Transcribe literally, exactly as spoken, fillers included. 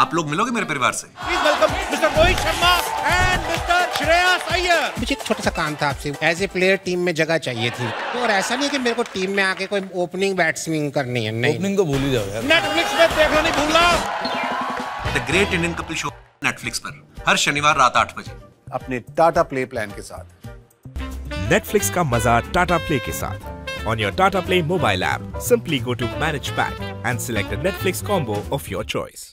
आप लोग मिलोगे मेरे परिवार से। Please welcome mister Rohit Sharma and mister Shreyas Iyer. मुझे एक छोटा सा काम था आपसे, एज ए प्लेयर टीम में जगह चाहिए थी तो, और ऐसा नहीं है कि मेरे को टीम में आके कोई ओपनिंग बैट्समैन करनी है, नहीं। ओपनिंग को भूल ही जाओ यार। नेटफ्लिक्स पे देखना नहीं भूलना। The great Indian Kapil show Netflix पर हर शनिवार रात आठ बजे अपने टाटा प्ले प्लान के साथ। नेटफ्लिक्स का मजा टाटा प्ले के साथ। On your Tata Play mobile app, simply go to Manage Pack and select the Netflix combo of your choice.